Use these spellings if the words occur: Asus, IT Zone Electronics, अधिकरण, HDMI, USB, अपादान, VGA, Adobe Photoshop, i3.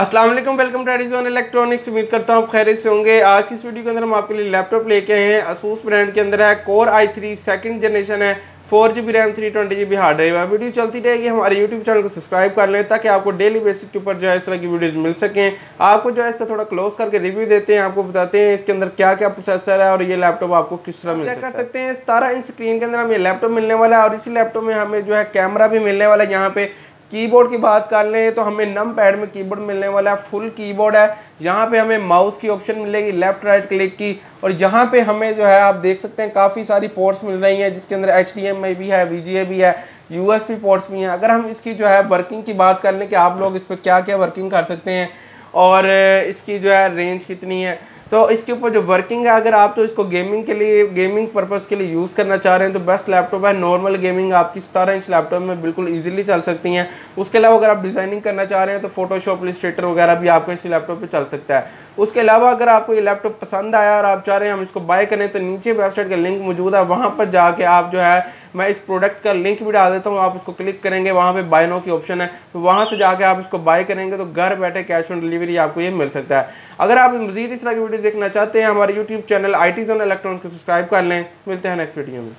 अस्सलाम वालेकुम, welcome to IT Zone electronics. उम्मीद करता हूँ खैरियत से होंगे। आज की इस वीडियो के अंदर हम आपके लिए लैपटॉप लेके आए हैं। Asus ब्रांड के अंदर है, कोर i3 सेकंड जनरेशन है, 4GB RAM 320GB hard drive है। वीडियो चलती रहेगी, हमारे यूट्यूब चैनल को सब्सक्राइब कर लें ताकि आपको डेली बेसिस के ऊपर जो है इस तरह की वीडियोस मिल सकें। आपको जो है इसका थोड़ा क्लोज करके रिव्यू देते हैं, आपको बताते हैं इसके अंदर क्या क्या प्रोसेसर है और ये लैपटॉप आपको किस तरह मिल सकता है। कर सकते हैं 17 इंच स्क्रीन के अंदर हमें लैपटॉप मिलने वाला है और इसी लैपटॉप में हमें जो है कैमरा भी मिलने वाला है। यहाँ पे कीबोर्ड की बात कर लें तो हमें नम पैड में कीबोर्ड मिलने वाला है, फुल कीबोर्ड है। यहाँ पे हमें माउस की ऑप्शन मिलेगी लेफ़्ट राइट क्लिक की, और यहाँ पे हमें जो है आप देख सकते हैं काफ़ी सारी पोर्ट्स मिल रही हैं जिसके अंदर HDMI भी है, VGA भी है, USB पोर्ट्स भी हैं। अगर हम इसकी जो है वर्किंग की बात कर लें कि आप लोग इस पर क्या क्या वर्किंग कर सकते हैं और इसकी जो है रेंज कितनी है, तो इसके ऊपर जो वर्किंग है अगर आप तो इसको गेमिंग के लिए, गेमिंग पर्पज़ के लिए यूज़ करना चाह रहे हैं तो बेस्ट लैपटॉप है। नॉर्मल गेमिंग आपकी 17 इंच लैपटॉप में बिल्कुल इजीली चल सकती हैं। उसके अलावा अगर आप डिज़ाइनिंग करना चाह रहे हैं तो फोटोशॉप, इलस्ट्रेटर वगैरह भी आपको इसी लैपटॉप पे चल सकता है। उसके अलावा अगर आपको ये लैपटॉप पसंद आया और आप चाह रहे हैं हम इसको बाय करें तो नीचे वेबसाइट का लिंक मौजूद है, वहाँ पर जाके आप जो है, मैं इस प्रोडक्ट का लिंक भी डाल देता हूँ, आप इसको क्लिक करेंगे, वहाँ पे बाय नाउ की ऑप्शन है, तो वहाँ से जाके आप इसको बाय करेंगे तो घर बैठे कैश ऑन डिलीवरी आपको ये मिल सकता है। अगर आप मज़ीद इस तरह की वीडियो देखना चाहते हैं हमारे YouTube channel IT Zone electronics को सब्सक्राइब कर लें। मिलते हैं नेक्स्ट वीडियो में।